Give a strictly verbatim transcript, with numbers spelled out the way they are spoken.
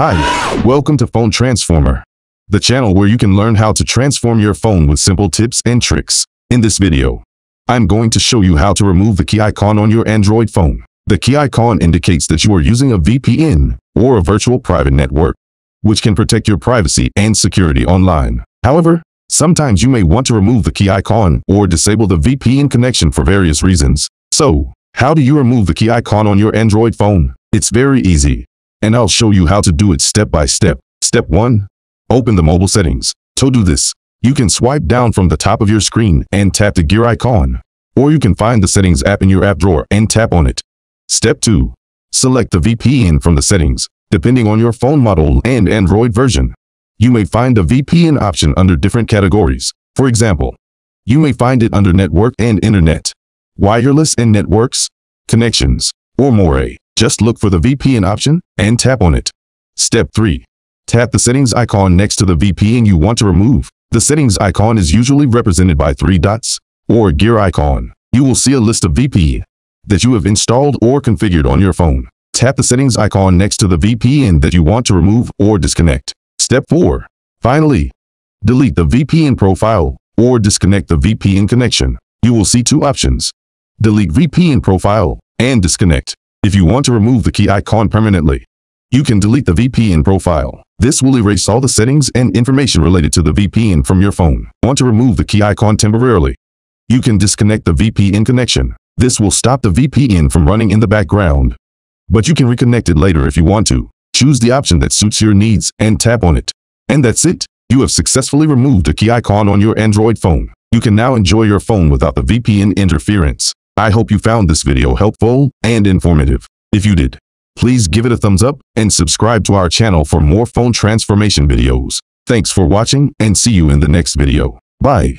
Hi, welcome to Phone Transformer, the channel where you can learn how to transform your phone with simple tips and tricks. In this video, I'm going to show you how to remove the key icon on your Android phone. The key icon indicates that you are using a V P N, or a virtual private network, which can protect your privacy and security online. However, sometimes you may want to remove the key icon or disable the V P N connection for various reasons. So, how do you remove the key icon on your Android phone? It's very easy, and I'll show you how to do it step by step. Step one. Open the mobile settings. To do this, you can swipe down from the top of your screen and tap the gear icon, or you can find the settings app in your app drawer and tap on it. Step two. Select the V P N from the settings. Depending on your phone model and Android version, you may find a V P N option under different categories. For example, you may find it under network and internet, wireless and networks, connections, or more. Just look for the V P N option and tap on it. Step three. Tap the settings icon next to the V P N you want to remove. The settings icon is usually represented by three dots or a gear icon. You will see a list of V P N that you have installed or configured on your phone. Tap the settings icon next to the V P N that you want to remove or disconnect. Step four. Finally, delete the V P N profile or disconnect the V P N connection. You will see two options: delete V P N profile and disconnect. If you want to remove the key icon permanently, you can delete the V P N profile. This will erase all the settings and information related to the V P N from your phone. Want to remove the key icon temporarily? You can disconnect the V P N connection. This will stop the V P N from running in the background, but you can reconnect it later if you want to. Choose the option that suits your needs and tap on it. And that's it. You have successfully removed a key icon on your Android phone. You can now enjoy your phone without the V P N interference. I hope you found this video helpful and informative. If you did, please give it a thumbs up and subscribe to our channel for more phone transformation videos. Thanks for watching and see you in the next video. Bye.